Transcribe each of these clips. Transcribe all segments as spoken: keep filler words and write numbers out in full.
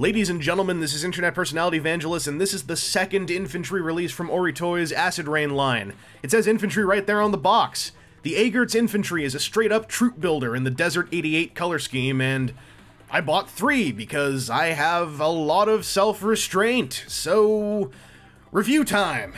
Ladies and gentlemen, this is Internet Personality Vangelus, and this is the second infantry release from Oritoy's Acid Rain line. It says infantry right there on the box. The Agurts infantry is a straight-up troop builder in the Desert eighty-eight color scheme, and I bought three because I have a lot of self-restraint, so review time!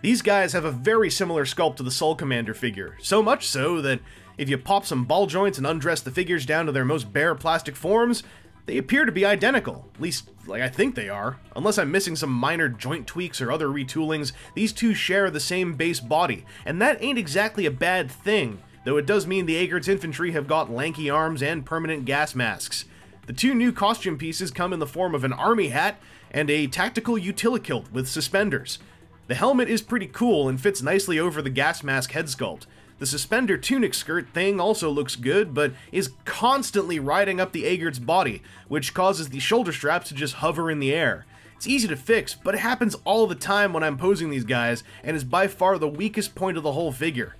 These guys have a very similar sculpt to the Sol Commander figure, so much so that if you pop some ball joints and undress the figures down to their most bare plastic forms, they appear to be identical. At least, like, I think they are. Unless I'm missing some minor joint tweaks or other retoolings, these two share the same base body, and that ain't exactly a bad thing, though it does mean the Agurts infantry have got lanky arms and permanent gas masks. The two new costume pieces come in the form of an army hat and a tactical utilikilt with suspenders. The helmet is pretty cool and fits nicely over the gas mask head sculpt. The suspender tunic skirt thing also looks good, but is constantly riding up the Agurt's body, which causes the shoulder straps to just hover in the air. It's easy to fix, but it happens all the time when I'm posing these guys, and is by far the weakest point of the whole figure.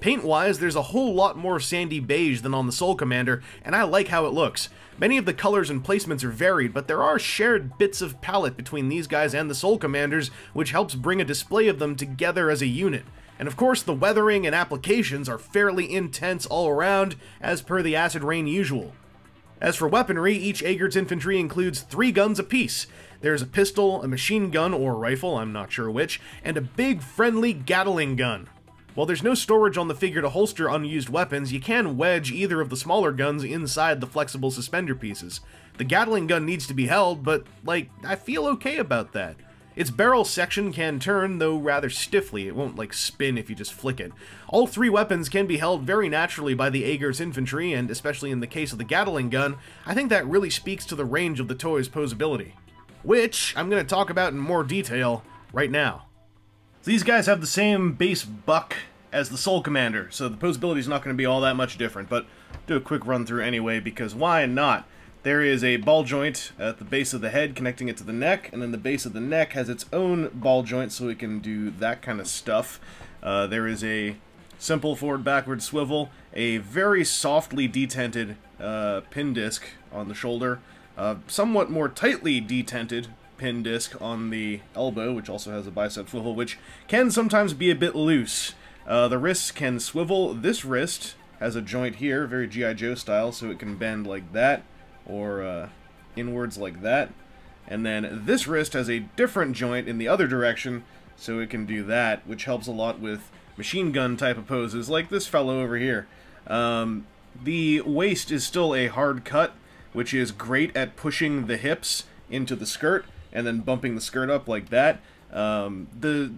Paint-wise, there's a whole lot more sandy beige than on the Sol Commander, and I like how it looks. Many of the colors and placements are varied, but there are shared bits of palette between these guys and the Sol Commanders, which helps bring a display of them together as a unit. And of course, the weathering and applications are fairly intense all around, as per the Acid Rain usual. As for weaponry, each Agurts infantry includes three guns apiece. There's a pistol, a machine gun or rifle, I'm not sure which, and a big friendly Gatling gun. While there's no storage on the figure to holster unused weapons, you can wedge either of the smaller guns inside the flexible suspender pieces. The Gatling gun needs to be held, but, like, I feel okay about that. Its barrel section can turn, though rather stiffly. It won't, like, spin if you just flick it. All three weapons can be held very naturally by the Agurts infantry, and especially in the case of the Gatling gun, I think that really speaks to the range of the toy's posability. Which I'm going to talk about in more detail right now. So these guys have the same base buck as the Sol Commander, so the posability is not going to be all that much different, but do a quick run through anyway, because why not? There is a ball joint at the base of the head connecting it to the neck, and then the base of the neck has its own ball joint, so it can do that kind of stuff. Uh, there is a simple forward-backward swivel, a very softly detented uh, pin disc on the shoulder, uh, somewhat more tightly detented pin disc on the elbow, which also has a bicep swivel, which can sometimes be a bit loose. Uh, the wrists can swivel. This wrist has a joint here, very G I Joe style, so it can bend like that, or uh, inwards like that. And then this wrist has a different joint in the other direction, so it can do that, which helps a lot with machine gun type of poses, like this fellow over here. Um, the waist is still a hard cut, which is great at pushing the hips into the skirt, and then bumping the skirt up like that. Um, the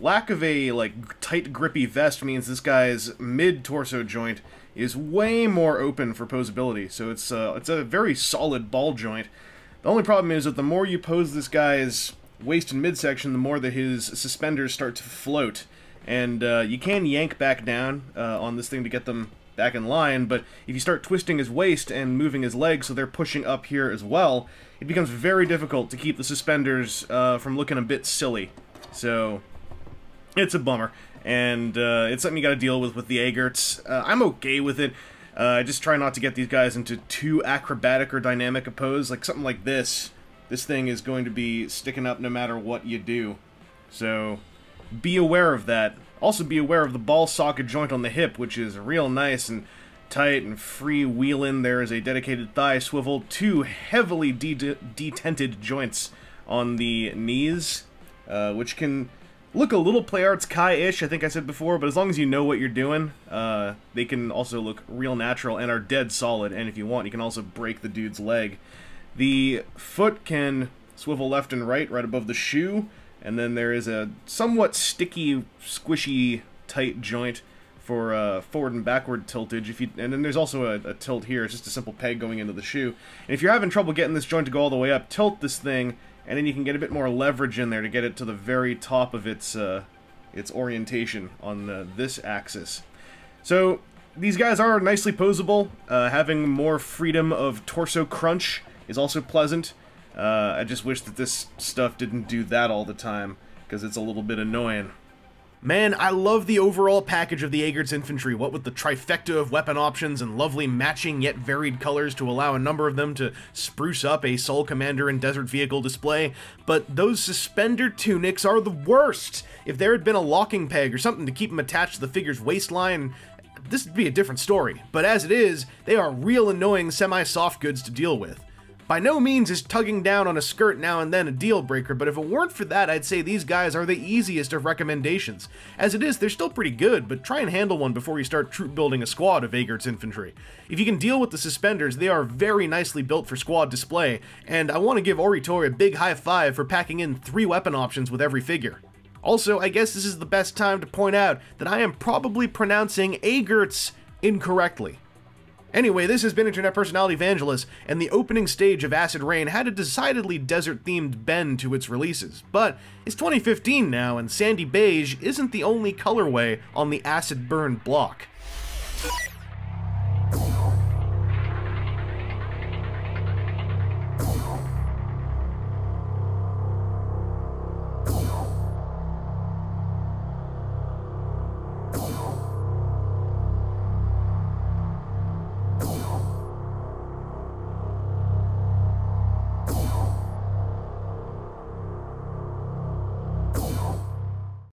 lack of a like tight grippy vest means this guy's mid-torso joint is way more open for posability, so it's, uh, it's a very solid ball joint. The only problem is that the more you pose this guy's waist and midsection, the more that his suspenders start to float, and uh, you can yank back down uh, on this thing to get them back in line, but if you start twisting his waist and moving his legs so they're pushing up here as well, it becomes very difficult to keep the suspenders uh, from looking a bit silly. So it's a bummer, and uh, it's something you gotta deal with with the Agurts. Uh, I'm okay with it. Uh, I just try not to get these guys into too acrobatic or dynamic a pose. Like something like this. This thing is going to be sticking up no matter what you do. So be aware of that. Also be aware of the ball socket joint on the hip, which is real nice and tight and free-wheeling. There is a dedicated thigh swivel, two heavily de detented joints on the knees, uh, which can look a little Play Arts Kai-ish, I think I said before, but as long as you know what you're doing, uh, they can also look real natural and are dead solid, and if you want, you can also break the dude's leg. The foot can swivel left and right, right above the shoe, and then there is a somewhat sticky, squishy, tight joint for uh, forward and backward tiltage. If you, and then there's also a, a tilt here. It's just a simple peg going into the shoe. And if you're having trouble getting this joint to go all the way up, tilt this thing, and then you can get a bit more leverage in there to get it to the very top of its, uh, its orientation on uh, this axis. So these guys are nicely posable. Uh, having more freedom of torso crunch is also pleasant. Uh, I just wish that this stuff didn't do that all the time, because it's a little bit annoying. Man, I love the overall package of the Agurts infantry, what with the trifecta of weapon options and lovely matching yet varied colors to allow a number of them to spruce up a Sol Commander and Desert vehicle display, but those suspender tunics are the worst! If there had been a locking peg or something to keep them attached to the figure's waistline, this would be a different story, but as it is, they are real annoying semi-soft goods to deal with. By no means is tugging down on a skirt now and then a deal breaker, but if it weren't for that, I'd say these guys are the easiest of recommendations. As it is, they're still pretty good, but try and handle one before you start troop building a squad of Agurts infantry. If you can deal with the suspenders, they are very nicely built for squad display, and I want to give Oritoy a big high five for packing in three weapon options with every figure. Also, I guess this is the best time to point out that I am probably pronouncing Agurts incorrectly. Anyway, this has been Internet Personality Vangelus, and the opening stage of Acid Rain had a decidedly desert-themed bend to its releases, but it's twenty fifteen now, and sandy beige isn't the only colorway on the acid burn block.